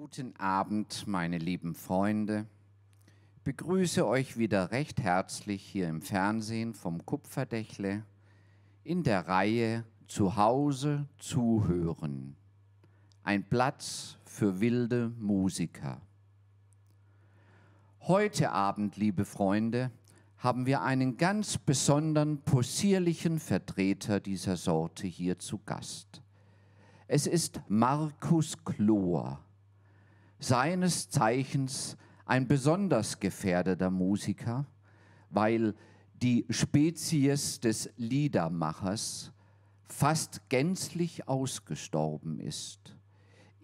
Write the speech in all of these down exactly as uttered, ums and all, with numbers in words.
Guten Abend, meine lieben Freunde. Ich begrüße euch wieder recht herzlich hier im Fernsehen vom Kupferdächle in der Reihe Zuhause zuhören. Ein Platz für wilde Musiker. Heute Abend, liebe Freunde, haben wir einen ganz besonderen, possierlichen Vertreter dieser Sorte hier zu Gast. Es ist Markus Klohr, seines Zeichens ein besonders gefährdeter Musiker, weil die Spezies des Liedermachers fast gänzlich ausgestorben ist.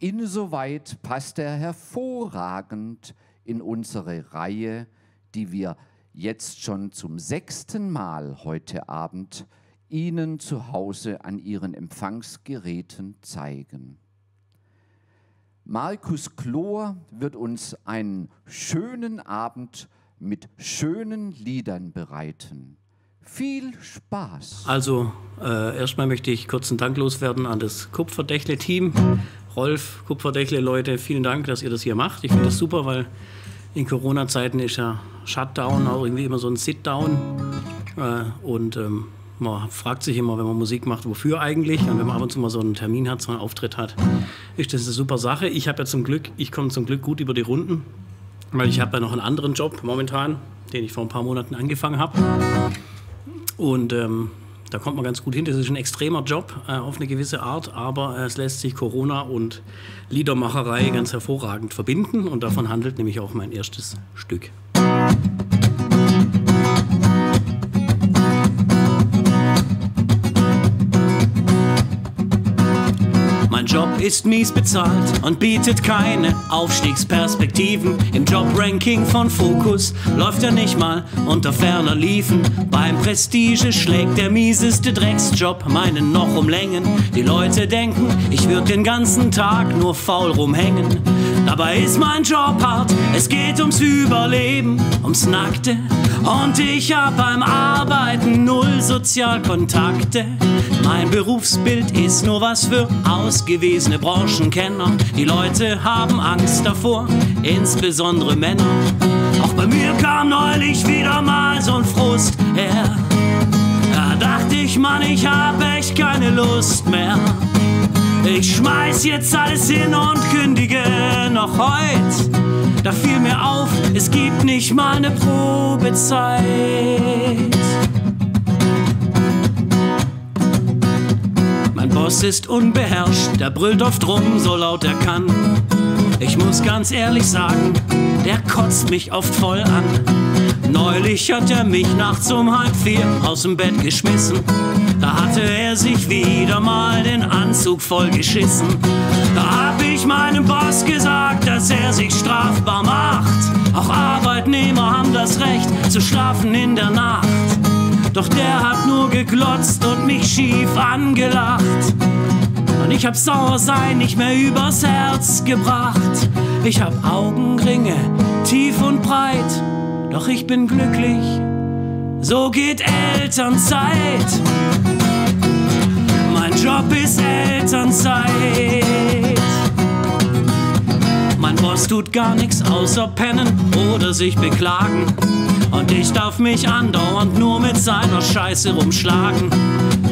Insoweit passt er hervorragend in unsere Reihe, die wir jetzt schon zum sechsten Mal heute Abend Ihnen zu Hause an Ihren Empfangsgeräten zeigen. Markus Klohr wird uns einen schönen Abend mit schönen Liedern bereiten. Viel Spaß! Also, äh, erstmal möchte ich kurz einen Dank loswerden an das Kupferdächle-Team. Rolf, Kupferdächle-Leute, vielen Dank, dass ihr das hier macht. Ich finde das super, weil in Corona-Zeiten ist ja Shutdown auch irgendwie immer so ein Sit-Down. Äh, und ähm, man fragt sich immer, wenn man Musik macht, wofür eigentlich? Und wenn man ab und zu mal so einen Termin hat, so einen Auftritt hat, ist das eine super Sache. Ich habe ja zum Glück, ich komme zum Glück gut über die Runden, weil ich habe ja noch einen anderen Job momentan, den ich vor ein paar Monaten angefangen habe. Und ähm, da kommt man ganz gut hin. Das ist ein extremer Job äh, auf eine gewisse Art, aber äh, es lässt sich Corona und Liedermacherei ganz hervorragend verbinden. Und davon handelt nämlich auch mein erstes Stück. Mein Job ist mies bezahlt und bietet keine Aufstiegsperspektiven. Im Jobranking von Focus läuft er nicht mal unter ferner Liefen. Beim Prestige schlägt der mieseste Drecksjob meinen noch um Längen. Die Leute denken, ich würde den ganzen Tag nur faul rumhängen. Dabei ist mein Job hart, es geht ums Überleben, ums Nackte. Und ich hab beim Arbeiten null Sozialkontakte. Mein Berufsbild ist nur was für ausgewesene Branchenkenner. Die Leute haben Angst davor, insbesondere Männer. Auch bei mir kam neulich wieder mal so ein Frust her. Da dachte ich, Mann, ich hab echt keine Lust mehr. Ich schmeiß jetzt alles hin und kündige noch heut. Da fiel mir auf, es gibt nicht mal eine Probezeit. Mein Boss ist unbeherrscht, der brüllt oft rum, so laut er kann. Ich muss ganz ehrlich sagen, der kotzt mich oft voll an. Neulich hat er mich nachts um halb vier aus dem Bett geschmissen. Da hatte er sich wieder mal den Anzug vollgeschissen. Da hab ich meinem Boss gesagt, dass er sich strafbar macht. Auch Arbeitnehmer haben das Recht zu schlafen in der Nacht. Doch der hat nur geglotzt und mich schief angelacht. Und ich hab Sauersein nicht mehr übers Herz gebracht. Ich hab Augenringe, tief und breit, doch ich bin glücklich. So geht Elternzeit. Mein Job ist Elternzeit. Mein Boss tut gar nichts außer pennen oder sich beklagen. Und ich darf mich andauernd nur mit seiner Scheiße rumschlagen.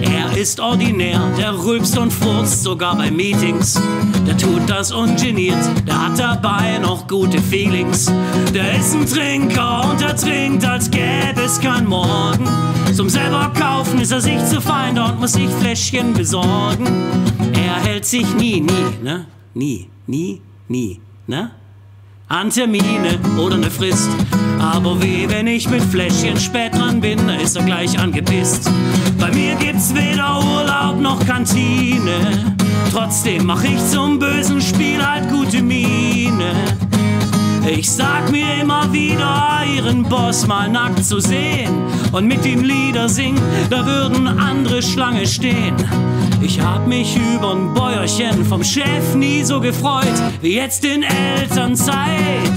Er ist ordinär, der rülpst und furzt sogar bei Meetings. Der tut das ungeniert, der hat dabei noch gute Feelings. Der ist ein Trinker und er trinkt, als gäbe es kein Morgen. Zum selber kaufen ist er sich zu fein, dort muss ich Fläschchen besorgen. Er hält sich nie, nie, ne? Nie, nie, nie, ne? An Termine oder eine Frist. Aber weh, wenn ich mit Fläschchen spät dran bin, da ist er gleich angepisst. Bei mir gibt's weder Urlaub noch Kantine. Trotzdem mach ich zum bösen Spiel halt gute Miene. Ich sag mir immer wieder, ihren Boss mal nackt zu sehen und mit ihm Lieder singen, da würden andere Schlange stehen. Ich hab mich übern Bäuerchen vom Chef nie so gefreut wie jetzt in Elternzeit.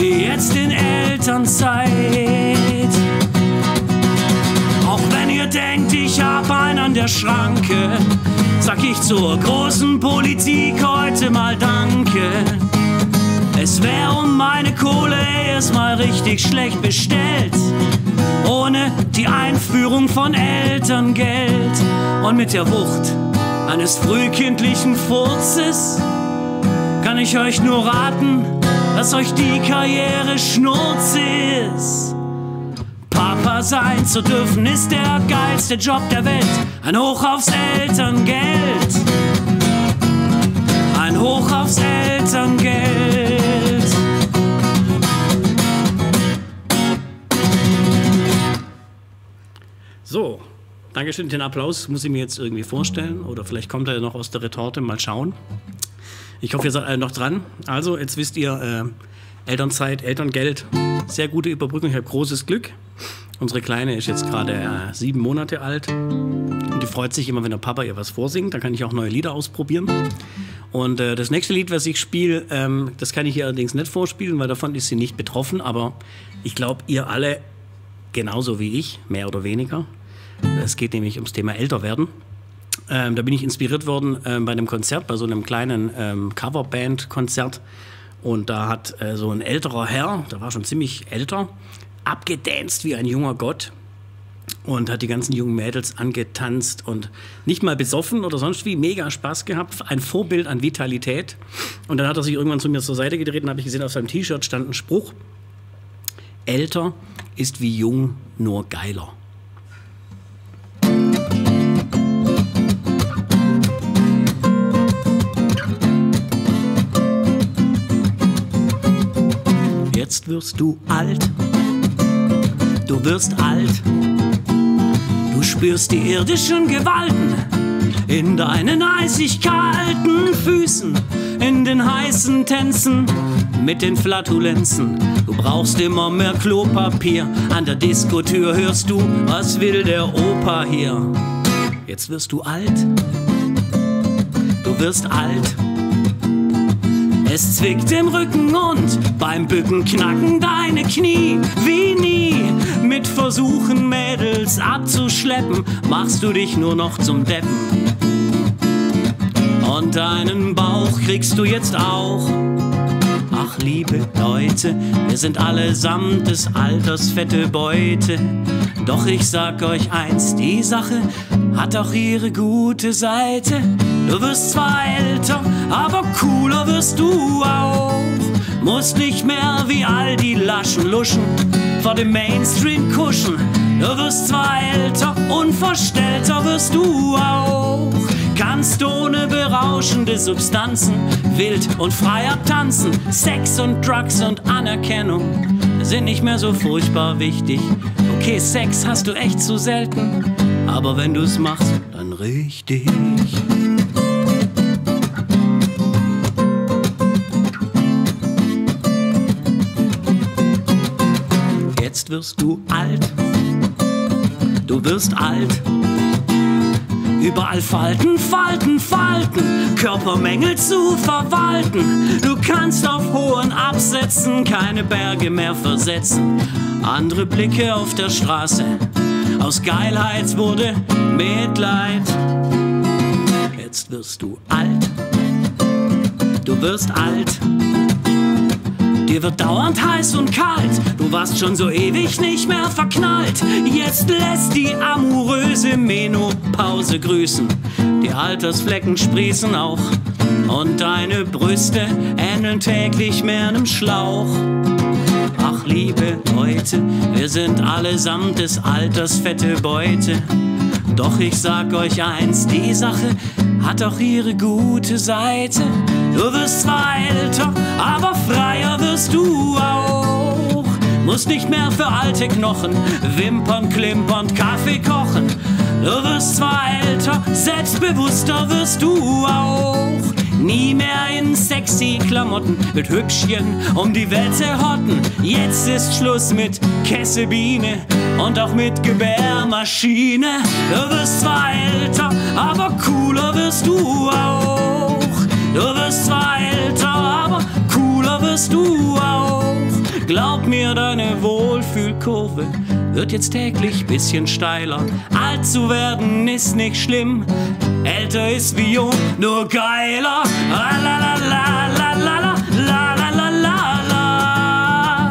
Jetzt in Elternzeit. Auch wenn ihr denkt, ich ich hab einen an der Schranke, sag ich zur großen Politik heute mal Danke. Es wär um meine Kohle erstmal richtig schlecht bestellt, ohne die Einführung von Elterngeld. Und mit der Wucht eines frühkindlichen Furzes kann ich euch nur raten, dass euch die Karriere Schnurz ist. Papa sein zu dürfen ist der geilste Job der Welt. Ein Hoch aufs Elterngeld. Ein Hoch aufs Elterngeld. So, Dankeschön, den Applaus muss ich mir jetzt irgendwie vorstellen. Oder vielleicht kommt er noch aus der Retorte, mal schauen. Ich hoffe, ihr seid alle noch dran. Also, jetzt wisst ihr, äh, Elternzeit, Elterngeld, sehr gute Überbrückung. Ich habe großes Glück. Unsere Kleine ist jetzt gerade äh, sieben Monate alt. Und die freut sich immer, wenn der Papa ihr was vorsingt. Da kann ich auch neue Lieder ausprobieren. Und äh, das nächste Lied, was ich spiele, ähm, das kann ich hier allerdings nicht vorspielen, weil davon ist sie nicht betroffen. Aber ich glaube, ihr alle, genauso wie ich, mehr oder weniger. Es geht nämlich ums Thema Älterwerden. Ähm, da bin ich inspiriert worden ähm, bei einem Konzert, bei so einem kleinen ähm, Coverband-Konzert. Und da hat äh, so ein älterer Herr, der war schon ziemlich älter, abgedanced wie ein junger Gott und hat die ganzen jungen Mädels angetanzt und nicht mal besoffen oder sonst wie, mega Spaß gehabt, ein Vorbild an Vitalität. Und dann hat er sich irgendwann zu mir zur Seite gedreht und habe ich gesehen, auf seinem T-Shirt stand ein Spruch: Älter ist wie jung, nur geiler. Jetzt wirst du alt, du wirst alt, du spürst die irdischen Gewalten in deinen eisig kalten Füßen, in den heißen Tänzen mit den Flatulenzen. Du brauchst immer mehr Klopapier, an der Diskotür hörst du, was will der Opa hier? Jetzt wirst du alt, du wirst alt. Es zwickt im Rücken und beim Bücken knacken deine Knie wie nie. Mit Versuchen, Mädels abzuschleppen, machst du dich nur noch zum Deppen. Und deinen Bauch kriegst du jetzt auch. Ach, liebe Leute, wir sind allesamt des Alters fette Beute. Doch ich sag euch eins, die Sache hat auch ihre gute Seite. Du wirst zwar älter, aber cooler wirst du auch. Musst nicht mehr wie all die laschen Luschen vor dem Mainstream kuschen. Du wirst zwar älter, unverstellter wirst du auch. Kannst ohne berauschende Substanzen wild und frei abtanzen. Sex und Drugs und Anerkennung sind nicht mehr so furchtbar wichtig. Okay, Sex hast du echt zu selten, aber wenn du's machst, dann richtig. Jetzt wirst du alt, du wirst alt. Überall Falten, Falten, Falten, Körpermängel zu verwalten. Du kannst auf hohen Absätzen keine Berge mehr versetzen. Andere Blicke auf der Straße, aus Geilheit wurde Mitleid. Jetzt wirst du alt, du wirst alt. Dir wird dauernd heiß und kalt, du warst schon so ewig nicht mehr verknallt. Jetzt lässt die amoröse Menopause grüßen, die Altersflecken sprießen auch. Und deine Brüste ähneln täglich mehr einem Schlauch. Ach, liebe Leute, wir sind allesamt des Alters fette Beute. Doch ich sag euch eins, die Sache hat auch ihre gute Seite. Du wirst zwar älter, aber freier wirst du auch. Musst nicht mehr für alte Knochen wimpern, klimpern, Kaffee kochen. Du wirst zwar älter, selbstbewusster wirst du auch. Nie mehr in sexy Klamotten mit Hübschchen um die Wette hotten. Jetzt ist Schluss mit Kessebiene und auch mit Gebärmaschine. Du wirst zwar älter, aber cooler wirst du auch. Du wirst zwar älter, aber cooler wirst du auch. glaub mir, deine Wohlfühlkurve wird jetzt täglich bisschen steiler. Alt zu werden ist nicht schlimm, älter ist wie jung, nur geiler. Lalalala, lalalala, lalalala, lalalala.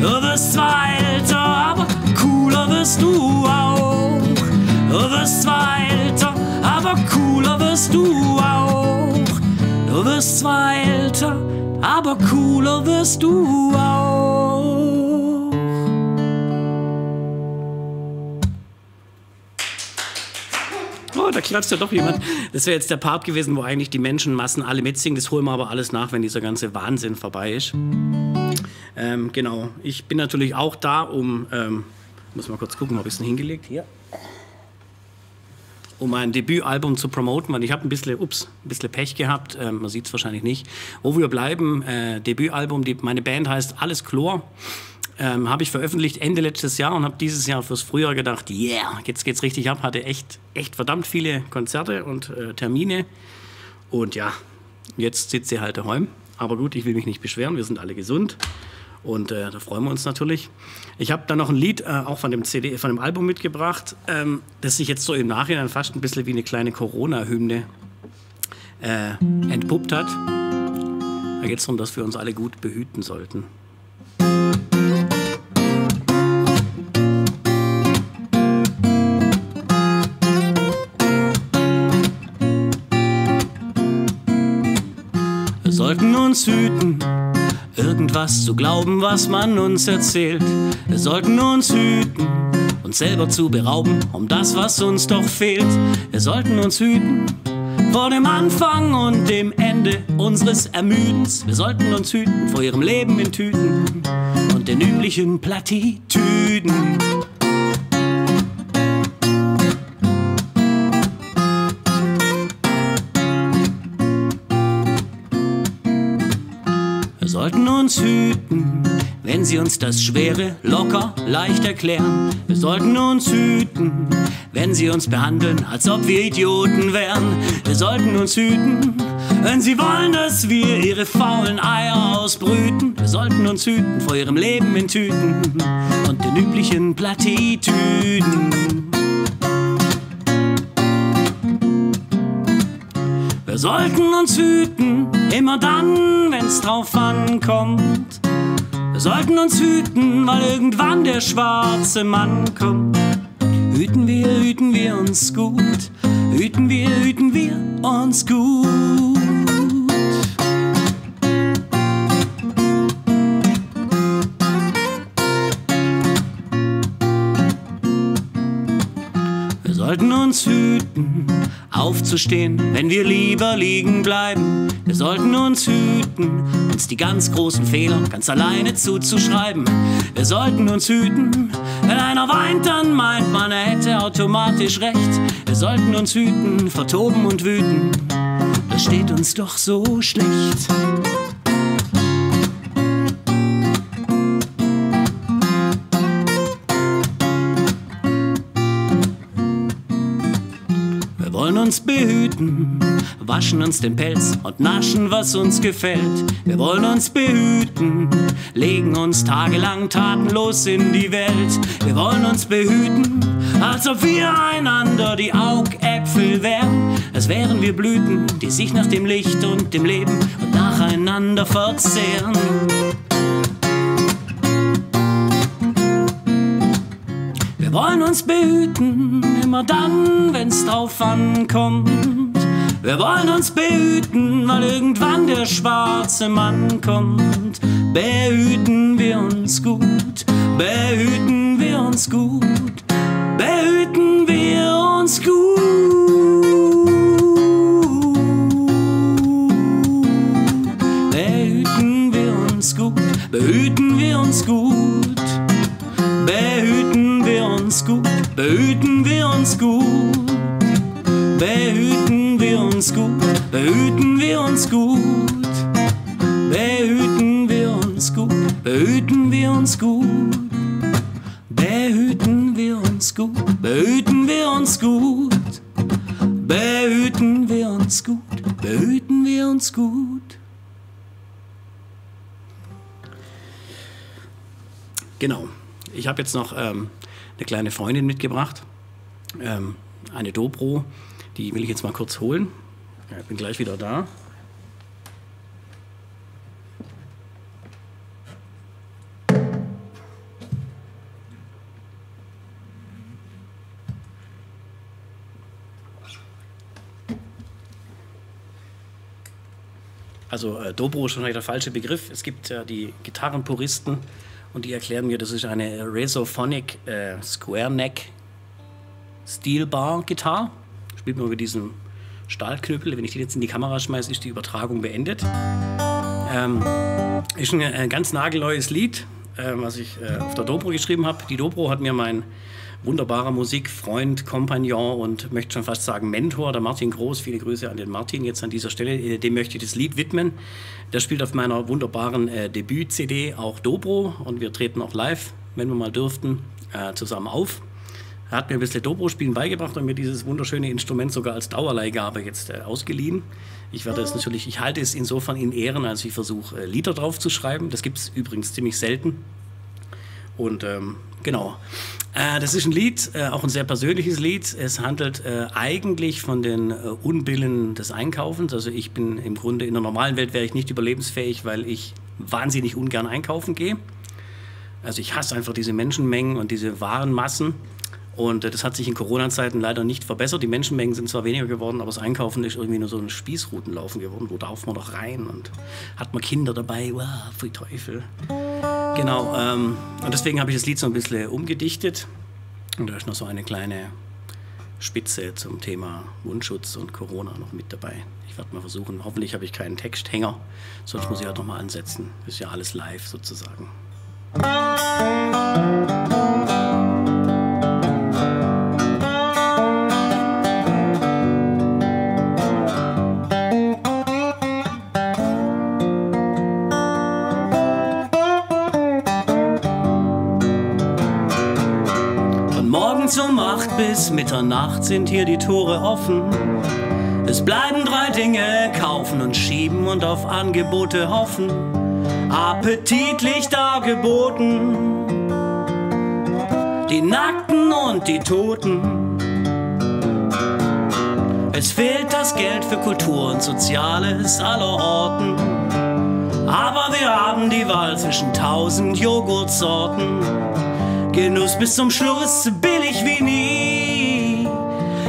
Du wirst zwar älter, aber cooler wirst du auch. Du wirst zwar älter, aber cooler wirst du auch. Du wirst zwar älter, aber cooler wirst du auch. Oh, da klatscht ja doch jemand. Das wäre jetzt der Part gewesen, wo eigentlich die Menschenmassen alle mitsingen. Das holen wir aber alles nach, wenn dieser ganze Wahnsinn vorbei ist. Ähm, genau, ich bin natürlich auch da, um... Ähm, muss mal kurz gucken, ob ich es hingelegt hier. Um mein Debütalbum zu promoten, weil ich habe ein bisschen, ups, ein bisschen Pech gehabt, ähm, man sieht es wahrscheinlich nicht. Wo wir bleiben, äh, Debütalbum, die, meine Band heißt Alles Klohr, ähm, habe ich veröffentlicht Ende letztes Jahr und habe dieses Jahr fürs Frühjahr gedacht, yeah, jetzt geht's richtig ab, hatte echt, echt verdammt viele Konzerte und äh, Termine und ja, jetzt sitzt sie halt daheim, aber gut, ich will mich nicht beschweren, wir sind alle gesund. Und äh, da freuen wir uns natürlich. Ich habe dann noch ein Lied äh, auch von dem C D, von dem Album mitgebracht, ähm, das sich jetzt so im Nachhinein fast ein bisschen wie eine kleine Corona-Hymne äh, entpuppt hat. Da geht es darum, dass wir uns alle gut behüten sollten. Wir sollten uns hüten, irgendwas zu glauben, was man uns erzählt. Wir sollten uns hüten, uns selber zu berauben, um das, was uns doch fehlt. Wir sollten uns hüten vor dem Anfang und dem Ende unseres Ermüdens. Wir sollten uns hüten vor ihrem Leben in Tüten und den üblichen Plattitüden. Wir sollten uns hüten, wenn sie uns das Schwere locker leicht erklären. Wir sollten uns hüten, wenn sie uns behandeln, als ob wir Idioten wären. Wir sollten uns hüten, wenn sie wollen, dass wir ihre faulen Eier ausbrüten. Wir sollten uns hüten vor ihrem Leben in Tüten und den üblichen Plattitüden. Wir sollten uns hüten, immer dann, wenn's drauf ankommt. Wir sollten uns hüten, weil irgendwann der schwarze Mann kommt. Hüten wir, hüten wir uns gut. Hüten wir, hüten wir uns gut. Wir sollten uns hüten, aufzustehen, wenn wir lieber liegen bleiben. Wir sollten uns hüten, uns die ganz großen Fehler ganz alleine zuzuschreiben. Wir sollten uns hüten, wenn einer weint, dann meint man, er hätte automatisch recht. Wir sollten uns hüten, vertoben und wüten, das steht uns doch so schlecht. Wir wollen uns behüten, waschen uns den Pelz und naschen, was uns gefällt. Wir wollen uns behüten, legen uns tagelang tatenlos in die Welt. Wir wollen uns behüten, als ob wir einander die Augäpfel wären. Als wären wir Blüten, die sich nach dem Licht und dem Leben und nacheinander verzehren. Wir wollen uns behüten, immer dann, wenn's drauf ankommt. Wir wollen uns behüten, weil irgendwann der schwarze Mann kommt. Behüten wir uns gut, behüten wir uns gut, behüten wir uns gut. Behüten wir uns gut, behüten wir uns gut, behüten wir uns gut, behüten wir uns gut, behüten wir uns gut, behüten wir uns gut, behüten wir uns gut, behüten wir uns gut, behüten wir uns gut, behüten wir uns gut, behüten wir uns gut. behüten wir uns gut. Genau, ich habe jetzt noch ähm, eine kleine Freundin mitgebracht, ähm, eine Dobro, die will ich jetzt mal kurz holen. Ja, ich bin gleich wieder da. Also äh, Dobro ist schon der falsche Begriff. Es gibt äh, die Gitarrenpuristen und die erklären mir, das ist eine Resophonic äh, Square Neck Steel Bar Gitarre. Spielt man über diesen Stahlknüppel. Wenn ich die jetzt in die Kamera schmeiße, ist die Übertragung beendet. Ähm, ist ein äh, ganz nagelneues Lied, äh, was ich äh, auf der Dobro geschrieben habe. Die Dobro hat mir mein wunderbarer Musikfreund, Kompagnon und möchte schon fast sagen Mentor, der Martin Groß. Viele Grüße an den Martin jetzt an dieser Stelle. Dem möchte ich das Lied widmen. Der spielt auf meiner wunderbaren äh, Debüt-C D auch Dobro und wir treten auch live, wenn wir mal dürften, äh, zusammen auf. Er hat mir ein bisschen Dobro-Spielen beigebracht und mir dieses wunderschöne Instrument sogar als Dauerleihgabe jetzt äh, ausgeliehen. Ich werde es natürlich, ich halte es insofern in Ehren, als ich versuche, äh, Lieder drauf zu schreiben. Das gibt es übrigens ziemlich selten. Und ähm, genau. Das ist ein Lied, auch ein sehr persönliches Lied. Es handelt eigentlich von den Unbillen des Einkaufens. Also ich bin im Grunde, in der normalen Welt wäre ich nicht überlebensfähig, weil ich wahnsinnig ungern einkaufen gehe. Also ich hasse einfach diese Menschenmengen und diese Warenmassen. Und das hat sich in Corona-Zeiten leider nicht verbessert. Die Menschenmengen sind zwar weniger geworden, aber das Einkaufen ist irgendwie nur so ein Spießrutenlaufen geworden. Wo darf man doch rein? Und hat man Kinder dabei? Wow, für Teufel. Genau, ähm, und deswegen habe ich das Lied so ein bisschen umgedichtet. Und da ist noch so eine kleine Spitze zum Thema Mundschutz und Corona noch mit dabei. Ich werde mal versuchen, hoffentlich habe ich keinen Texthänger, sonst muss ich halt nochmal ansetzen. Ist ja alles live sozusagen. Bis Mitternacht sind hier die Tore offen. Es bleiben drei Dinge: kaufen und schieben und auf Angebote hoffen. Appetitlich dargeboten, die Nackten und die Toten. Es fehlt das Geld für Kultur und Soziales aller Orten. Aber wir haben die Wahl zwischen tausend Joghurtsorten. Genuss bis zum Schluss, billig wie nie.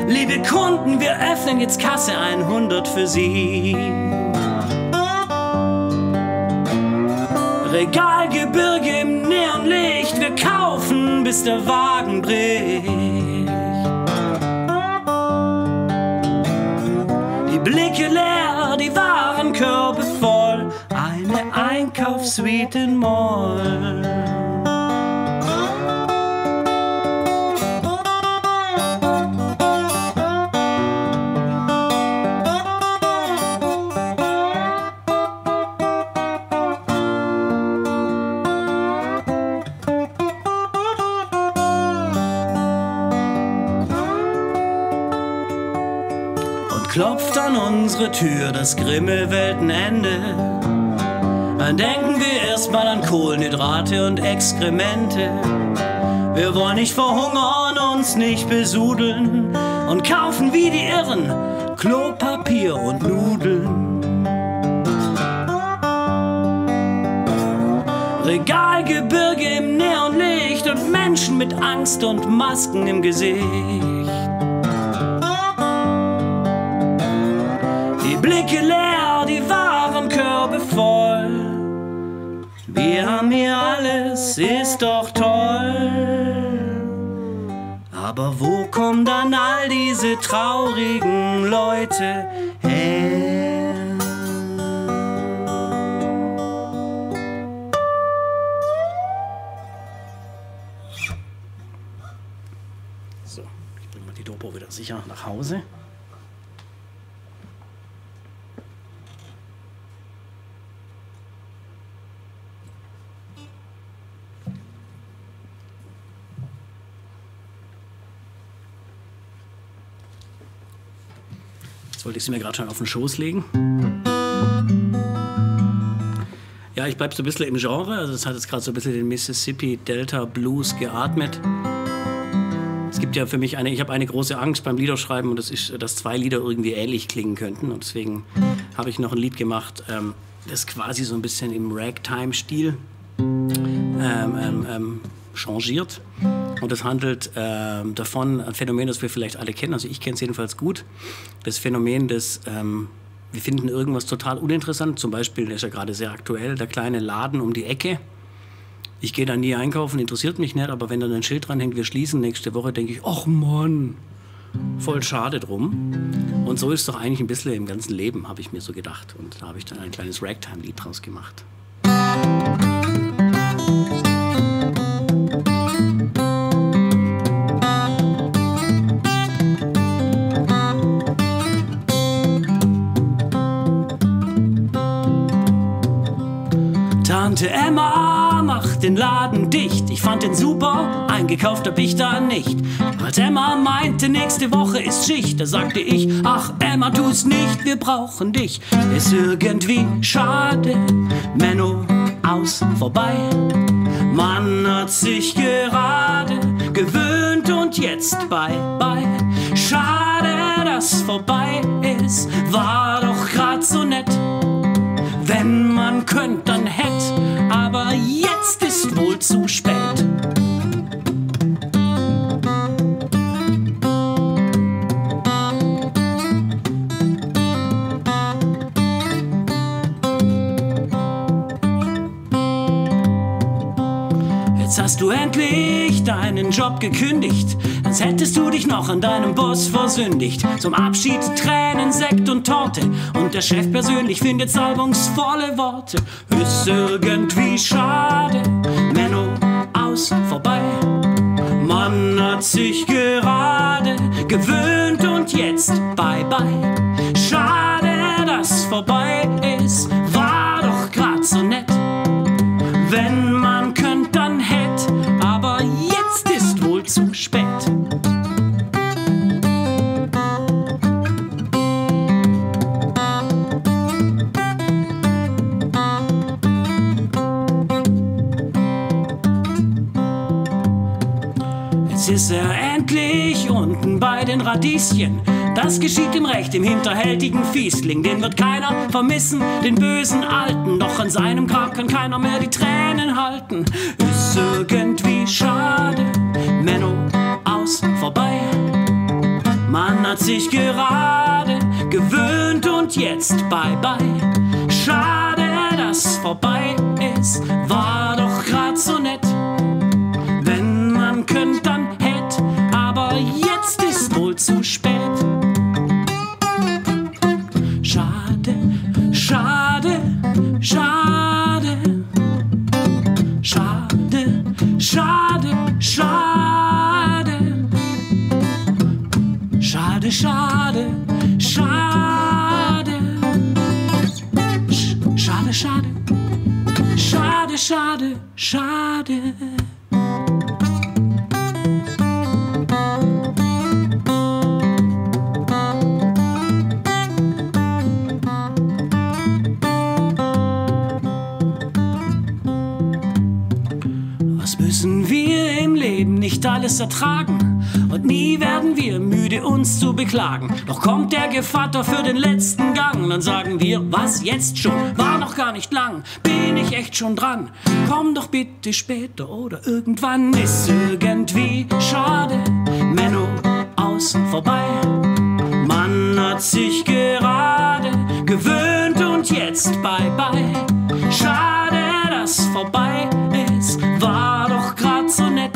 Liebe Kunden, wir öffnen jetzt Kasse hundert für Sie. Regalgebirge im Neonlicht, wir kaufen, bis der Wagen bricht. Die Blicke leer, die Warenkörbe voll, eine Einkaufssuite in Moll. Klopft an unsere Tür das grimme Weltenende. Dann denken wir erstmal an Kohlenhydrate und Exkremente. Wir wollen nicht verhungern, uns nicht besudeln und kaufen wie die Irren Klopapier und Nudeln. Regalgebirge im Neonlicht und Menschen mit Angst und Masken im Gesicht. Blicke leer, die Warenkörbe voll. Wir haben hier alles, ist doch toll. Aber wo kommen dann all diese traurigen Leute her? So, ich bringe mal die Dobro wieder sicher nach Hause. Sollte ich sie mir gerade schon auf den Schoß legen? Ja, ich bleibe so ein bisschen im Genre. Also das hat jetzt gerade so ein bisschen den Mississippi Delta Blues geatmet. Es gibt ja für mich eine, ich habe eine große Angst beim Liederschreiben und das ist, dass zwei Lieder irgendwie ähnlich klingen könnten. Und deswegen habe ich noch ein Lied gemacht, ähm, das quasi so ein bisschen im Ragtime-Stil ähm, ähm, ähm, changiert. Und das handelt ähm, davon, ein Phänomen, das wir vielleicht alle kennen, also ich kenne es jedenfalls gut, das Phänomen des, ähm, wir finden irgendwas total uninteressant, zum Beispiel, der ist ja gerade sehr aktuell, der kleine Laden um die Ecke. Ich gehe da nie einkaufen, interessiert mich nicht, aber wenn da ein Schild dran hängt, wir schließen nächste Woche, denke ich, ach Mann, voll schade drum. Und so ist es doch eigentlich ein bisschen im ganzen Leben, habe ich mir so gedacht. Und da habe ich dann ein kleines Ragtime-Lied draus gemacht. Tante Emma macht den Laden dicht. Ich fand den super, eingekauft hab ich da nicht. Als Emma meinte, nächste Woche ist Schicht, da sagte ich, ach Emma, tu's nicht, wir brauchen dich. Ist irgendwie schade, Menno, aus, vorbei. Man hat sich gerade gewöhnt und jetzt bye, bye. Schade, dass vorbei ist, war doch grad so nett. Wenn man könnt, dann hätt, aber jetzt ist wohl zu spät. Jetzt hast du endlich deinen Job gekündigt, als hättest du dich noch an deinem Boss versündigt. Zum Abschied Tränen, Sekt und Torte und der Chef persönlich findet salbungsvolle Worte. Ist irgendwie schade, Menno, aus, vorbei. Man hat sich gerade gewöhnt und jetzt bye bye. Schade, dass vorbei ist, war doch grad so nett. Wenn man könnte, dann hätte, aber jetzt ist wohl zu spät. Jetzt ist er endlich unten bei den Radieschen. Das geschieht im Recht, im hinterhältigen Fiesling. Den wird keiner vermissen, den bösen Alten. Doch an seinem Grab kann keiner mehr die Tränen halten. Ist irgendwie schade, Menno, aus, vorbei. Man hat sich gerade gewöhnt und jetzt bye bye. Schade, dass vorbei ist, war doch grad so nett. Wenn man könnte, dann hätte, aber jetzt ist wohl zu spät. Schade, schade, schade, schade, schade, schade, schade, schade, schade, schade, schade, schade, schade, schade. Nicht alles ertragen und nie werden wir müde uns zu beklagen. Doch kommt der Gevatter für den letzten Gang, dann sagen wir, was jetzt schon, war noch gar nicht lang, bin ich echt schon dran. Komm doch bitte später oder irgendwann. Ist irgendwie schade, Menno, aus, vorbei. Man hat sich gerade gewöhnt und jetzt bye bye. Schade, dass vorbei ist, war doch grad so nett.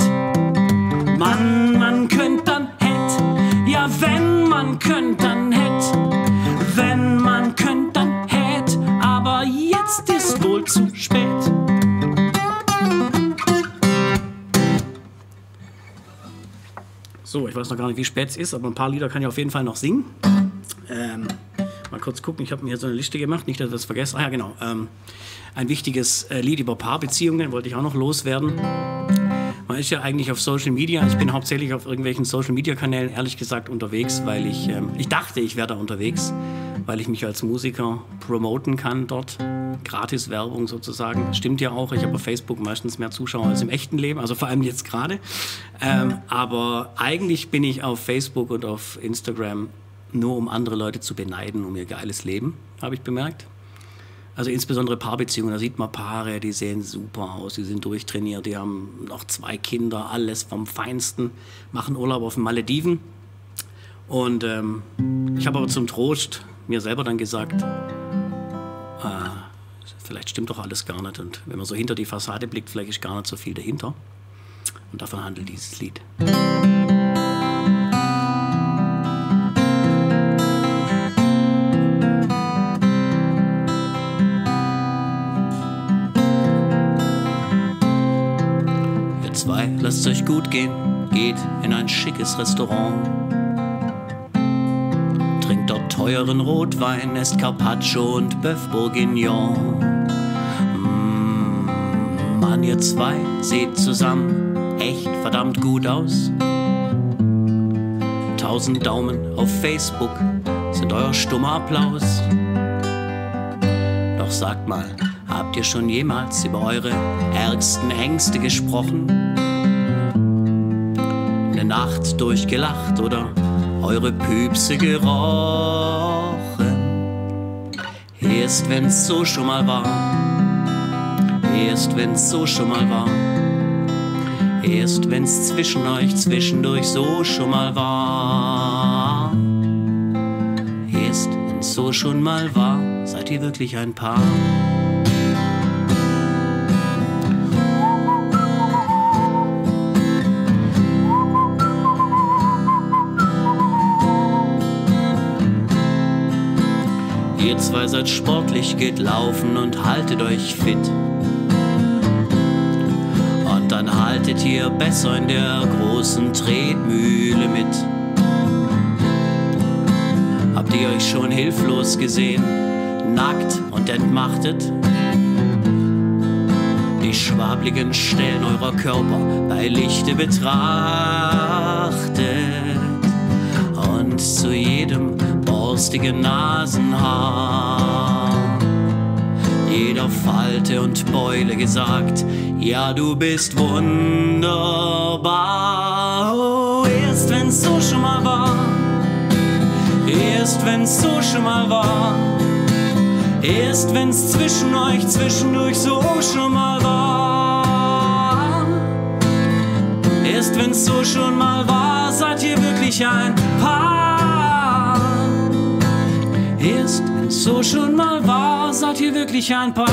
Man, man könnt, dann hätt, ja wenn man könnt, dann hätt, wenn man könnt, dann hätt, aber jetzt ist wohl zu spät. So, ich weiß noch gar nicht, wie spät es ist, aber ein paar Lieder kann ich auf jeden Fall noch singen. Ähm, mal kurz gucken, ich habe mir hier so eine Liste gemacht, nicht, dass ich das vergesse. Ah ja, genau. Ähm, ein wichtiges äh, Lied über Paarbeziehungen wollte ich auch noch loswerden. Man ist ja eigentlich auf Social Media. Ich bin hauptsächlich auf irgendwelchen Social Media Kanälen, ehrlich gesagt, unterwegs, weil ich, ähm, ich dachte, ich wäre da unterwegs, weil ich mich als Musiker promoten kann dort. Gratis-Werbung sozusagen. Das stimmt ja auch. Ich habe auf Facebook meistens mehr Zuschauer als im echten Leben, also vor allem jetzt gerade. Ähm, aber eigentlich bin ich auf Facebook und auf Instagram nur, um andere Leute zu beneiden um ihr geiles Leben, habe ich bemerkt. Also insbesondere Paarbeziehungen, da sieht man Paare, die sehen super aus, die sind durchtrainiert, die haben noch zwei Kinder, alles vom Feinsten, machen Urlaub auf den Malediven. Und ähm, ich habe aber zum Trost mir selber dann gesagt, ah, vielleicht stimmt doch alles gar nicht. Und wenn man so hinter die Fassade blickt, vielleicht ist gar nicht so viel dahinter. Und davon handelt dieses Lied. Lasst euch gut gehen, geht in ein schickes Restaurant. Trinkt dort teuren Rotwein, esst Carpaccio und Bœuf Bourguignon. Mm, Mann, ihr zwei seht zusammen echt verdammt gut aus. Tausend Daumen auf Facebook sind euer stummer Applaus. Doch sagt mal, habt ihr schon jemals über eure ärgsten Ängste gesprochen? Nacht durchgelacht oder eure Püpse gerochen. Erst wenn's so schon mal war, erst wenn's so schon mal war, erst wenn's zwischen euch zwischendurch so schon mal war, erst wenn's so schon mal war, seid ihr wirklich ein Paar. Ihr zwei seid sportlich, geht laufen und haltet euch fit. Und dann haltet ihr besser in der großen Tretmühle mit. Habt ihr euch schon hilflos gesehen, nackt und entmachtet? Die schwabligen Stellen eurer Körper bei Lichte betrachtet. Und zu jedem borstige Nasenhaar, jeder Falte und Beule gesagt, ja, du bist wunderbar. Oh, erst wenn's so schon mal war, erst wenn's so schon mal war, erst wenn's zwischen euch zwischendurch so schon mal war, erst wenn's so schon mal war, seid ihr wirklich ein Paar. Erst wenn's so schon mal war, seid ihr wirklich ein Paar.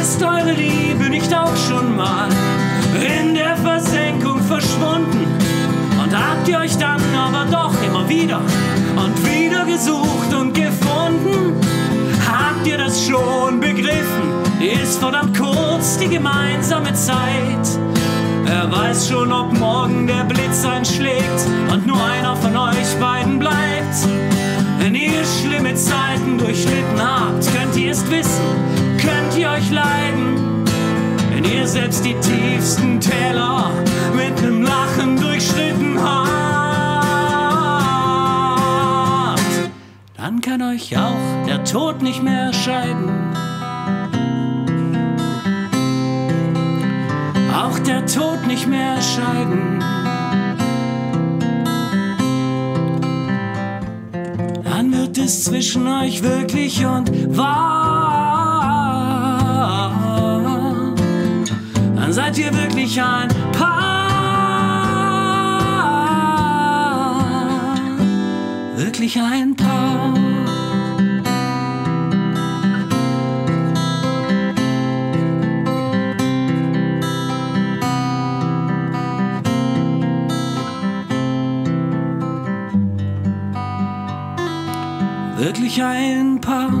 Ist eure Liebe nicht auch schon mal in der Versenkung verschwunden? Und habt ihr euch dann aber doch immer wieder und wieder gesucht und gefunden? Habt ihr das schon begriffen? Ist verdammt kurz die gemeinsame Zeit. Er weiß schon, ob morgen der Blitz einschlägt und nur einer von euch beiden bleibt. Wenn ihr schlimme Zeiten durchlitten habt, könnt ihr es wissen, könnt ihr euch leiden. Wenn ihr selbst die tiefsten Täler mit einem Lachen durchschritten habt, dann kann euch auch der Tod nicht mehr scheiden. Auch der Tod nicht mehr scheiden. Dann wird es zwischen euch wirklich und wahr. Dann seid ihr wirklich ein Paar. Wirklich ein Paar. Wirklich ein Paar.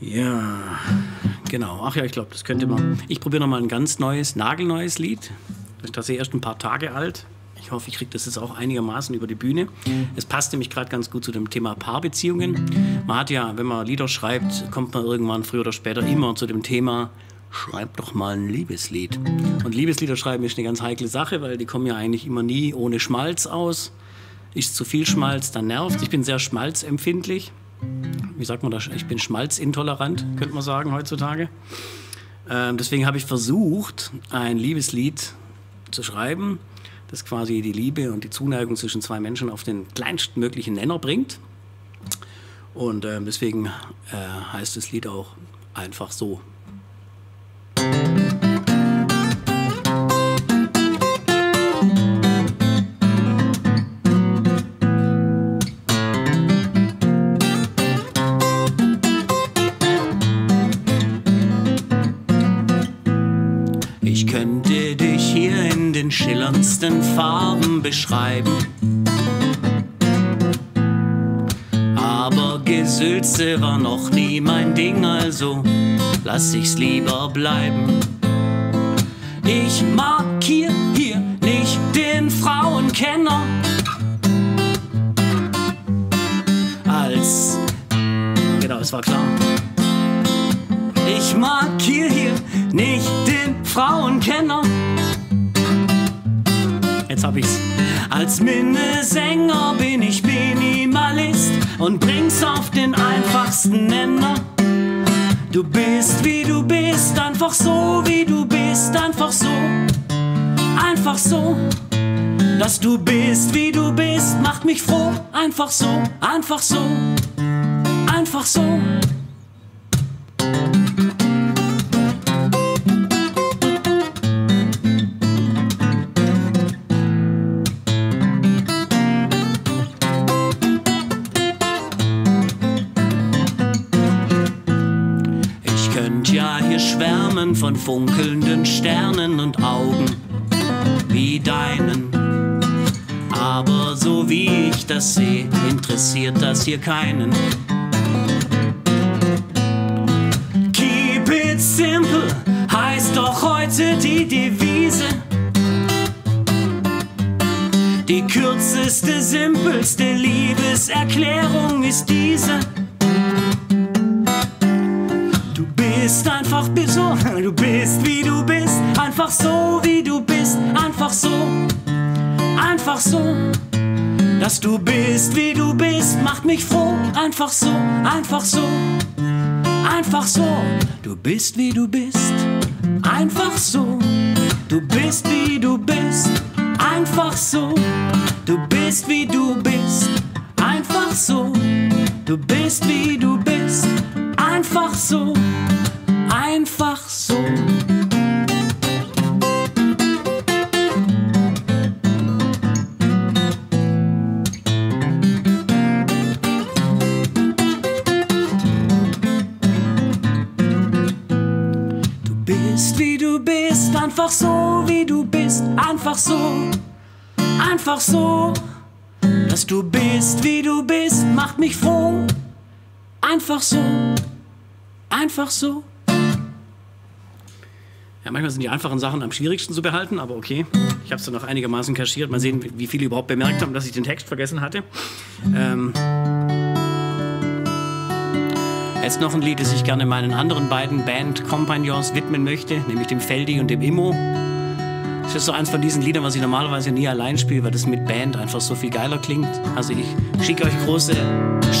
Ja, Genau. Ach ja, ich glaube, das könnte man. Ich probiere nochmal ein ganz neues, nagelneues Lied. Das ist tatsächlich erst ein paar Tage alt. Ich hoffe, ich kriege das jetzt auch einigermaßen über die Bühne. Es passt nämlich gerade ganz gut zu dem Thema Paarbeziehungen. Man hat ja, wenn man Lieder schreibt, kommt man irgendwann früher oder später immer zu dem Thema, schreib doch mal ein Liebeslied. Und Liebeslieder schreiben ist eine ganz heikle Sache, weil die kommen ja eigentlich immer nie ohne Schmalz aus. Ist zu viel Schmalz, dann nervt. Ich bin sehr schmalzempfindlich. Wie sagt man das? Ich bin schmalzintolerant, könnte man sagen heutzutage. Ähm, deswegen habe ich versucht, ein Liebeslied zu schreiben, das quasi die Liebe und die Zuneigung zwischen zwei Menschen auf den kleinstmöglichen Nenner bringt. Und äh, deswegen äh, heißt das Lied auch einfach so. Ich könnte dich hier in den schillerndsten Farben beschreiben, aber Gesülze war noch nie mein Ding, also lass ich's lieber bleiben. Ich markier hier nicht den Frauenkenner als... Genau, es war klar. Ich markier hier nicht den Frauenkenner, jetzt hab ich's. Als Minnesänger bin ich Minimalist und bring's auf den einfachsten Nenner. Du bist, wie du bist, einfach so, wie du bist, einfach so, einfach so. Dass du bist, wie du bist, macht mich froh, einfach so, einfach so, einfach so. Von funkelnden Sternen und Augen wie deinen. Aber so wie ich das sehe, interessiert das hier keinen. Keep it simple heißt doch heute die Devise. Die kürzeste, simpelste Liebeserklärung ist diese. Du bist einfach so, du bist, wie du bist, einfach so, wie du bist, einfach so, einfach so. Dass du bist, wie du bist, macht mich froh, einfach so, einfach so, einfach so. Du bist, wie du bist, einfach so, du bist, wie du bist, einfach so, du bist, wie du bist, einfach so, du bist, wie du bist, einfach so. Einfach so. Du bist, wie du bist, einfach so, wie du bist, einfach so, einfach so. Dass du bist, wie du bist, macht mich froh. Einfach so, einfach so. Ja, manchmal sind die einfachen Sachen am schwierigsten zu behalten, aber okay. Ich habe es dann auch einigermaßen kaschiert. Mal sehen, wie viele überhaupt bemerkt haben, dass ich den Text vergessen hatte. Ähm Jetzt noch ein Lied, das ich gerne meinen anderen beiden Bandkompagnons widmen möchte, nämlich dem Feldi und dem Immo. Das ist so eins von diesen Liedern, was ich normalerweise nie allein spiele, weil das mit Band einfach so viel geiler klingt. Also ich schicke euch große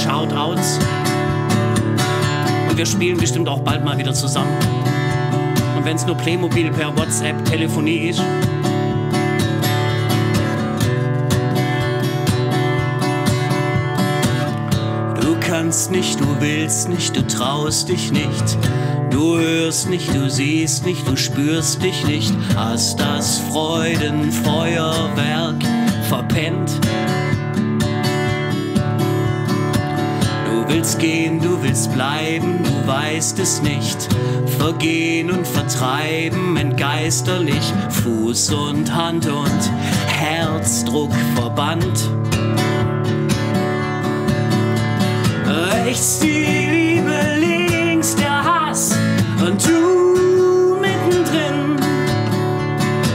Shoutouts. Und wir spielen bestimmt auch bald mal wieder zusammen. Wenn es nur Playmobil per WhatsApp Telefonie ist. Du kannst nicht, du willst nicht, du traust dich nicht. Du hörst nicht, du siehst nicht, du spürst dich nicht. Hast das Freudenfeuerwerk verpennt. Du willst gehen, du willst bleiben, du weißt es nicht. Vergehen und vertreiben, entgeisterlich. Fuß und Hand und Herzdruck verbannt. Rechts die Liebe, links der Hass. Und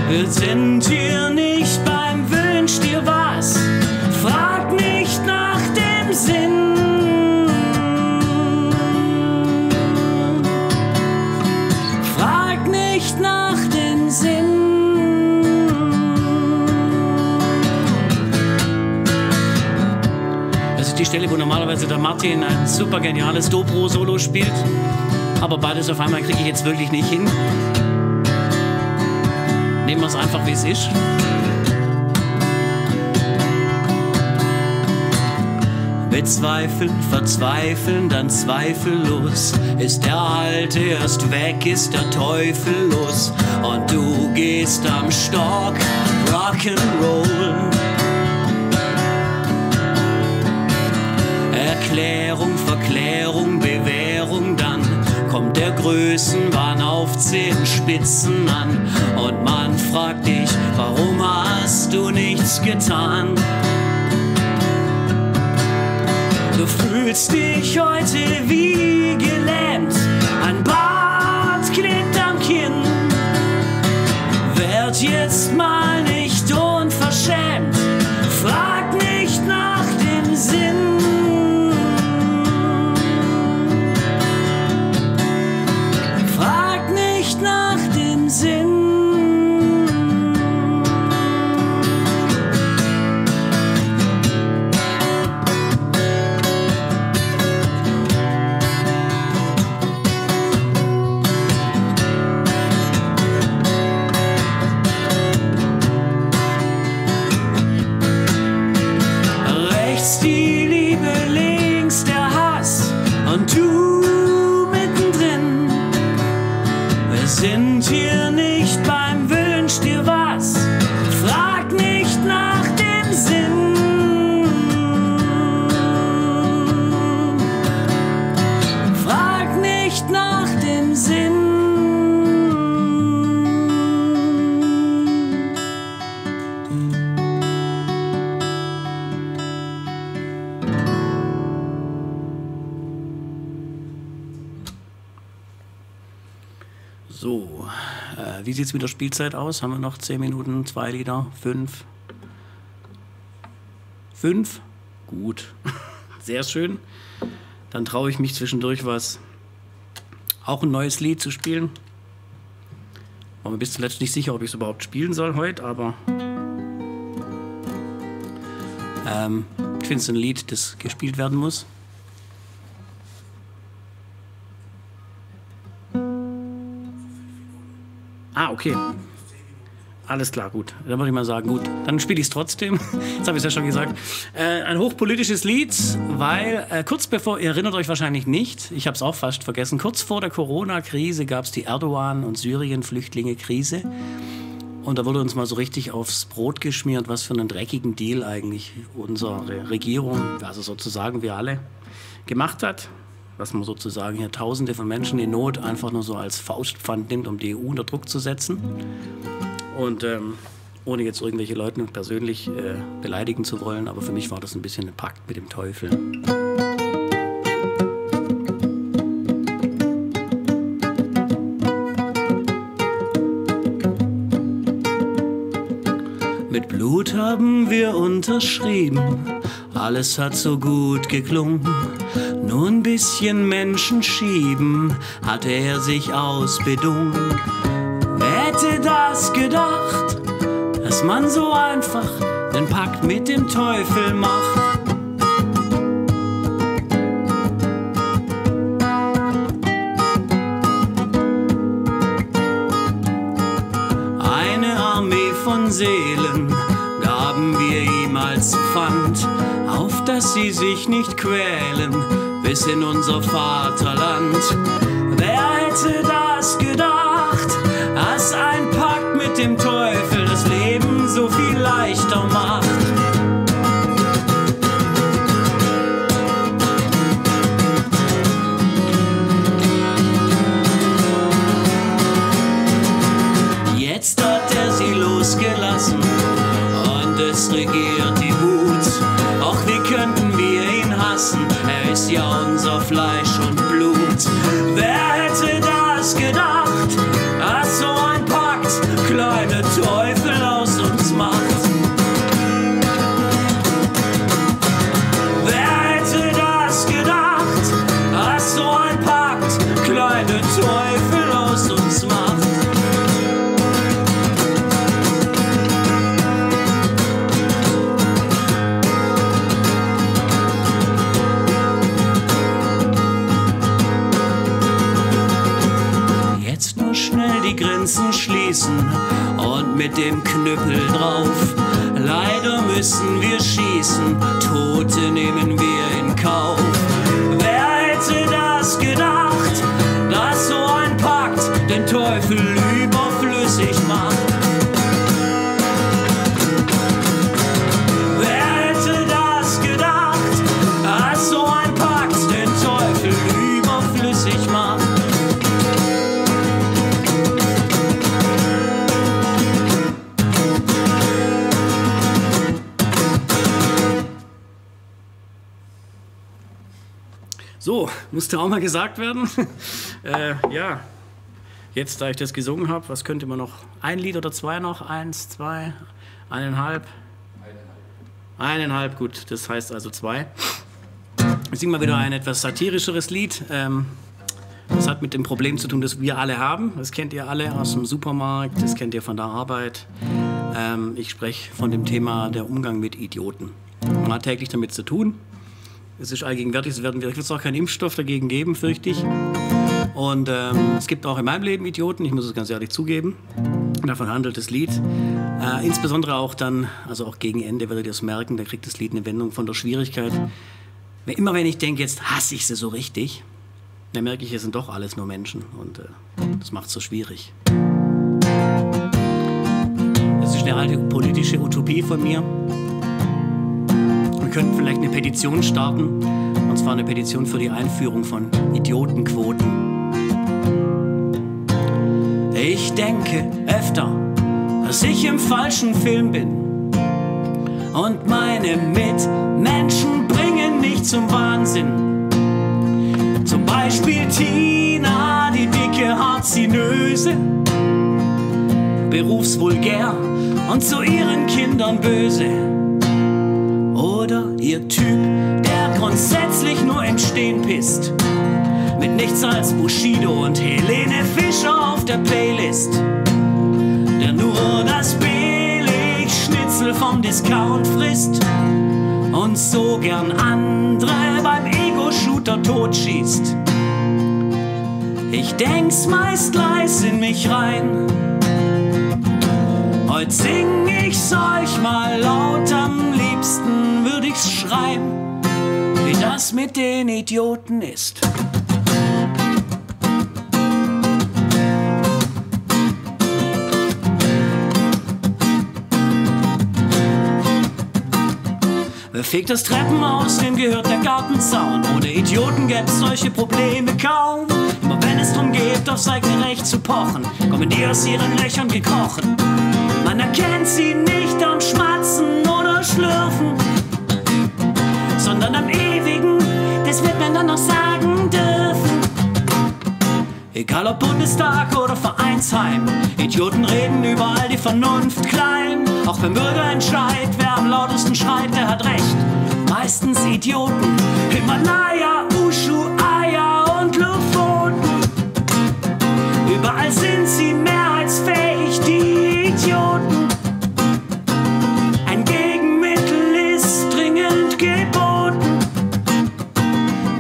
Wir sind hier nicht beim Wünsch dir was. Frag nicht nach dem Sinn. Frag nicht nach dem Sinn. Das ist die Stelle, wo normalerweise der Martin ein super geniales Dobro-Solo spielt. Aber beides auf einmal kriege ich jetzt wirklich nicht hin. Nehmen wir es einfach, wie es ist. Bezweifeln, verzweifeln, dann zweifellos. Ist der Alte erst weg, ist der Teufel los. Und du gehst am Stock Rock'n'Roll. Erklärung, Verklärung, Bewährung, dann kommt der Größenwahn auf zehn Spitzen an. Und man fragt dich, warum hast du nichts getan? Du fühlst dich heute wie gelähmt, ein Bart klebt am Kinn. Werd jetzt mal nicht unverschämt, frag nicht nach dem Sinn. Wie sieht es mit der Spielzeit aus? Haben wir noch zehn Minuten, zwei Lieder, fünf? Fünf? Gut. Sehr schön. Dann traue ich mich zwischendurch was. Auch ein neues Lied zu spielen. War mir bis zuletzt nicht sicher, ob ich es überhaupt spielen soll heute, aber ähm, ich finde es ein Lied, das gespielt werden muss. Ah, okay. Alles klar, gut. Dann würde ich mal sagen, gut, dann spiele ich es trotzdem. Jetzt habe ich es ja schon gesagt. Äh, ein hochpolitisches Lied, weil äh, kurz bevor, ihr erinnert euch wahrscheinlich nicht, ich habe es auch fast vergessen, kurz vor der Corona-Krise gab es die Erdogan- und Syrien-Flüchtlinge-Krise. Und da wurde uns mal so richtig aufs Brot geschmiert, was für einen dreckigen Deal eigentlich unsere Regierung, also sozusagen wir alle, gemacht hat. Dass man sozusagen hier Tausende von Menschen in Not einfach nur so als Faustpfand nimmt, um die E U unter Druck zu setzen. Und ähm, ohne jetzt irgendwelche Leute persönlich äh, beleidigen zu wollen, aber für mich war das ein bisschen ein Pakt mit dem Teufel. Mit Blut haben wir unterschrieben, alles hat so gut geklungen. Nur ein bisschen Menschen schieben, hatte er sich ausbedungen. Wer hätte das gedacht, dass man so einfach einen Pakt mit dem Teufel macht? Eine Armee von Seelen gaben wir ihm als Pfand, auf dass sie sich nicht quälen. Bis in unser Vaterland. Wer hätte das gedacht, dass ein Pakt mit dem Teufel das Leben so viel leichter macht? Jetzt hat er sie losgelassen und es regiert die Wut. Auch wie könnten wir ihn hassen? Er ist ja unser Fleisch und Blut. Wer hätte das gedacht? Ach, so ein Pakt, kleine Teufel. die Grenzen schließen und mit dem Knüppel drauf. Leider müssen wir schießen, Tote nehmen wir in Kauf. Wer hätte das gedacht, dass so ein Pakt den Teufel überflüssig macht? Wer hätte das gedacht, dass so ein Pakt den Teufel überflüssig macht? So, musste auch mal gesagt werden. äh, ja, jetzt, da ich das gesungen habe, was könnte man noch? Ein Lied oder zwei noch? Eins, zwei, eineinhalb? Eineinhalb. Eineinhalb, gut, das heißt also zwei. Ich singe mal wieder ein etwas satirischeres Lied. Ähm, das hat mit dem Problem zu tun, das wir alle haben. Das kennt ihr alle aus dem Supermarkt, das kennt ihr von der Arbeit. Ähm, ich spreche von dem Thema der Umgang mit Idioten. Man hat täglich damit zu tun. Es ist allgegenwärtig, es wird es auch keinen Impfstoff dagegen geben, fürchte ich. Und ähm, es gibt auch in meinem Leben Idioten, ich muss es ganz ehrlich zugeben. Davon handelt das Lied. Äh, insbesondere auch dann, also auch gegen Ende werdet ihr es merken, da kriegt das Lied eine Wendung von der Schwierigkeit. Immer wenn ich denke, jetzt hasse ich sie so richtig, dann merke ich, es sind doch alles nur Menschen. Und äh, das macht es so schwierig. Das ist eine alte politische Utopie von mir. Wir könnten vielleicht eine Petition starten, und zwar eine Petition für die Einführung von Idiotenquoten. Ich denke öfter, dass ich im falschen Film bin und meine Mitmenschen bringen mich zum Wahnsinn. Zum Beispiel Tina, die dicke Harzinöse, berufsvulgär und zu ihren Kindern böse. Oder ihr Typ, der grundsätzlich nur im Stehen pisst. Mit nichts als Bushido und Helene Fischer auf der Playlist. Der nur das Billig-Schnitzel vom Discount frisst. Und so gern andere beim Ego-Shooter totschießt. Ich denk's meist leise in mich rein. Heut sing ich's euch mal laut, am liebsten würd ich's schreien, wie das mit den Idioten ist. Wer fegt das Treppenhaus, dem gehört der Gartenzaun. Ohne Idioten gäb's solche Probleme kaum. Immer wenn es drum geht, aufs eigene Recht zu pochen, kommen die aus ihren Löchern gekrochen. Man erkennt sie nicht am Schmatzen oder Schlürfen, sondern am Ewigen, das wird man dann noch sagen dürfen. Egal ob Bundestag oder Vereinsheim, Idioten reden überall die Vernunft klein. Auch beim Bürgerentscheid, wer am lautesten schreit, der hat recht. Meistens Idioten, Himalaya, Ushu, Aya und Lofoten. Überall sind sie mehrheitsfähig, die Idioten. Ein Gegenmittel ist dringend geboten.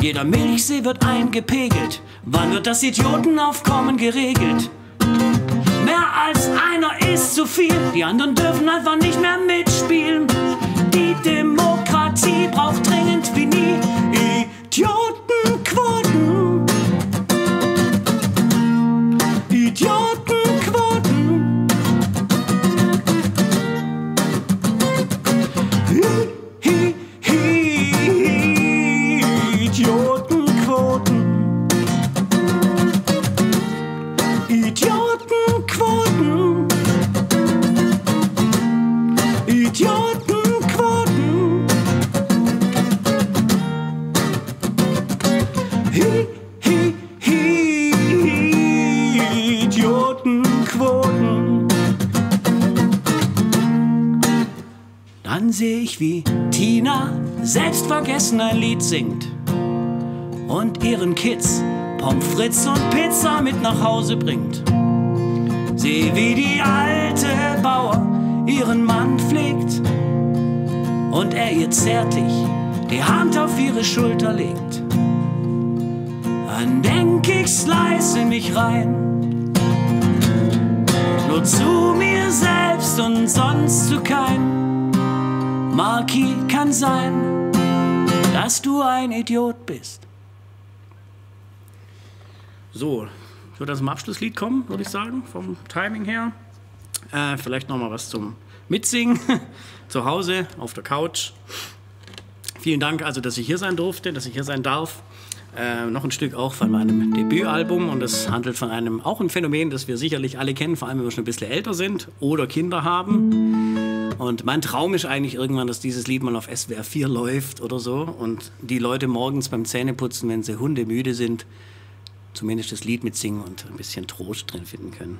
Jeder Milchsee wird eingepegelt. Wann wird das Idiotenaufkommen geregelt? Mehr als einer ist zu viel, die anderen dürfen einfach nicht mehr mitspielen. Die Demokratie braucht dringend wie nie Idiotenquoten. Idiotenquoten. Hi, hi, hi, hi. Idiotenquoten. Idiotenquoten. Idiotenquoten. Hi, hi, hi, hi. Idiotenquoten. Dann sehe ich, wie Tina selbstvergessen ein Lied singt und ihren Kids Pommes frites und Pizza mit nach Hause bringt. Seh, wie die alte Bauer ihren Mann pflegt und er ihr zärtlich die Hand auf ihre Schulter legt. Dann denk ich's leise in mich rein. nur zu mir selbst und sonst zu keinem. Marki, kann sein, dass du ein Idiot bist. So, ich würde zum Abschlusslied kommen, würde ich sagen, vom Timing her. Äh, vielleicht noch mal was zum Mitsingen, zu Hause, auf der Couch. Vielen Dank, also, dass ich hier sein durfte, dass ich hier sein darf. Äh, noch ein Stück auch von meinem Debütalbum, und es handelt von einem, auch ein Phänomen, das wir sicherlich alle kennen, vor allem wenn wir schon ein bisschen älter sind oder Kinder haben. Und mein Traum ist eigentlich irgendwann, dass dieses Lied mal auf S W R vier läuft oder so und die Leute morgens beim Zähneputzen, wenn sie hundemüde sind, zumindest das Lied mitsingen und ein bisschen Trost drin finden können.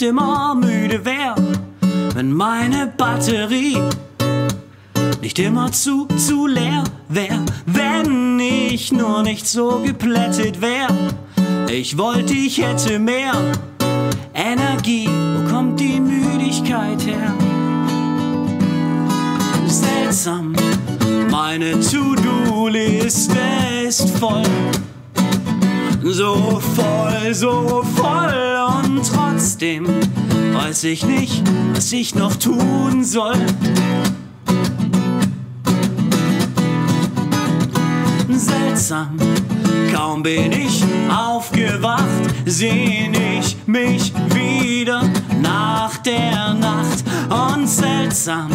Immer müde wär, wenn meine Batterie nicht immer zu, zu leer wär, wenn ich nur nicht so geplättet wär. Ich wollte, ich hätte mehr Energie, wo kommt die Müdigkeit her? Seltsam, meine To-Do-Liste ist voll, so voll, so voll, und trotzdem weiß ich nicht, was ich noch tun soll. Seltsam, kaum bin ich aufgewacht, sehn ich mich wieder nach der Nacht. Und seltsam,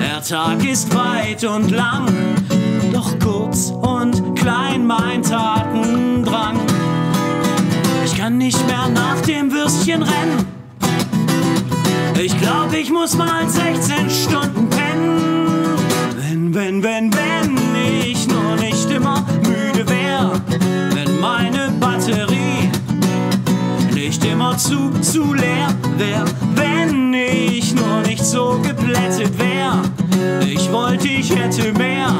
der Tag ist weit und lang, doch kurz und klein mein Tatendrang. Ich kann nicht mehr nach dem Würstchen rennen. Ich glaub, ich muss mal sechzehn Stunden pennen. Wenn, wenn, wenn, wenn ich nur nicht immer müde wär. Wenn meine Batterie nicht immer zu, zu leer wär. Wenn ich nur nicht so geplättet wär. Ich wollte, ich hätte mehr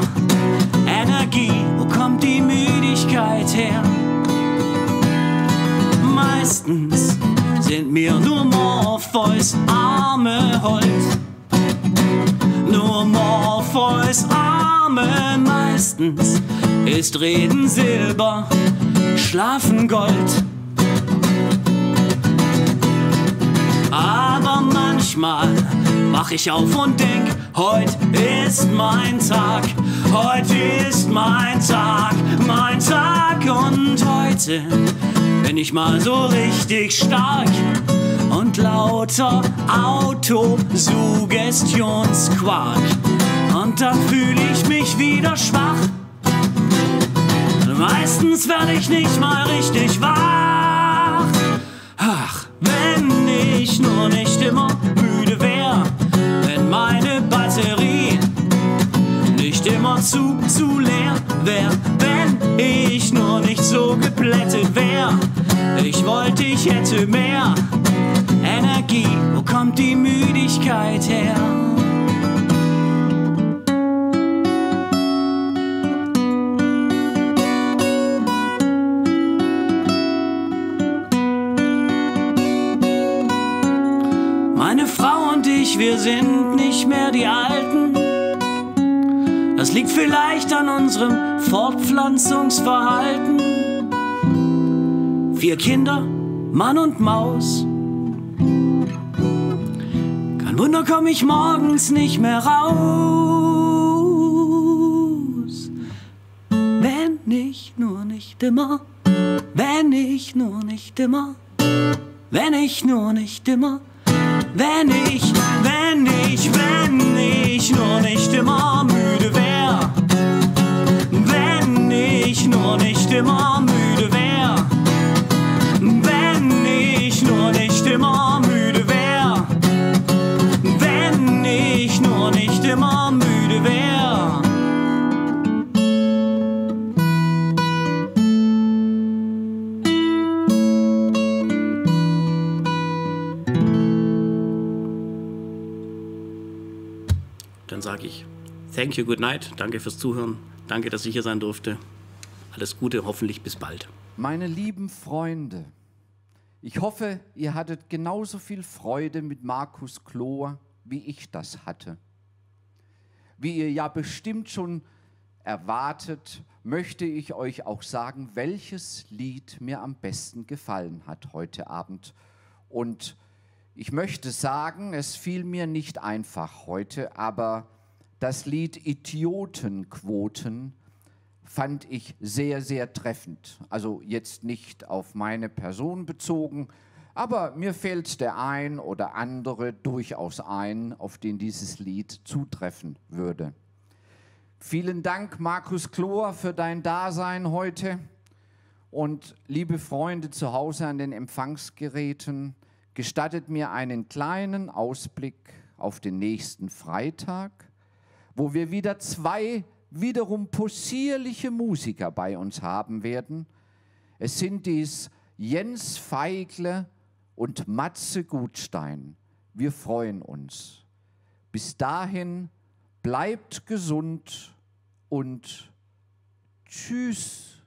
Energie, wo kommt die Müdigkeit her? Meistens sind mir nur Morpheus Arme hold. Nur Morpheus Arme, meistens ist Reden Silber, Schlafen Gold. Aber manchmal wach ich auf und denk, heut ist mein Tag, heut ist mein Tag, mein Tag. Und heute bin ich mal so richtig stark und lauter Autosuggestionsquark. Und dann fühle ich mich wieder schwach. Meistens werde ich nicht mal richtig wach. Ach, wenn ich nur nicht immer müde wär, wenn meine Batterie nicht immer zu, zu leer wär, wenn ich nur nicht so geplättet wär. Ich wollte, ich hätte mehr Energie, wo kommt die Müdigkeit her? Meine Frau und ich, wir sind nicht mehr die Alten. Das liegt vielleicht an unserem Fortpflanzungsverhalten. Vier Kinder, Mann und Maus. Kein Wunder, komm ich morgens nicht mehr raus. Wenn ich nur nicht immer, wenn ich nur nicht immer, wenn ich nur nicht immer, wenn ich, wenn ich, wenn ich nur nicht immer müde wär. Wenn ich nur nicht immer müde wär. Wenn ich nur nicht immer müde wär. Wenn ich nur nicht immer müde wär. dann sage ich thank you, good night, danke fürs Zuhören, danke, dass ich hier sein durfte. Alles Gute, hoffentlich bis bald. Meine lieben Freunde, ich hoffe, ihr hattet genauso viel Freude mit Markus Klohr, wie ich das hatte. Wie ihr ja bestimmt schon erwartet, möchte ich euch auch sagen, welches Lied mir am besten gefallen hat heute Abend. Und ich möchte sagen, es fiel mir nicht einfach heute, aber das Lied Idiotenquoten fand ich sehr, sehr treffend. Also jetzt nicht auf meine Person bezogen, aber mir fällt der ein oder andere durchaus ein, auf den dieses Lied zutreffen würde. Vielen Dank, Markus Klohr, für dein Dasein heute. Und liebe Freunde zu Hause an den Empfangsgeräten, gestattet mir einen kleinen Ausblick auf den nächsten Freitag, wo wir wieder zwei wiederum possierliche Musiker bei uns haben werden. Es sind dies Jens Feigle und Matze Gutstein. Wir freuen uns. Bis dahin, bleibt gesund und tschüss.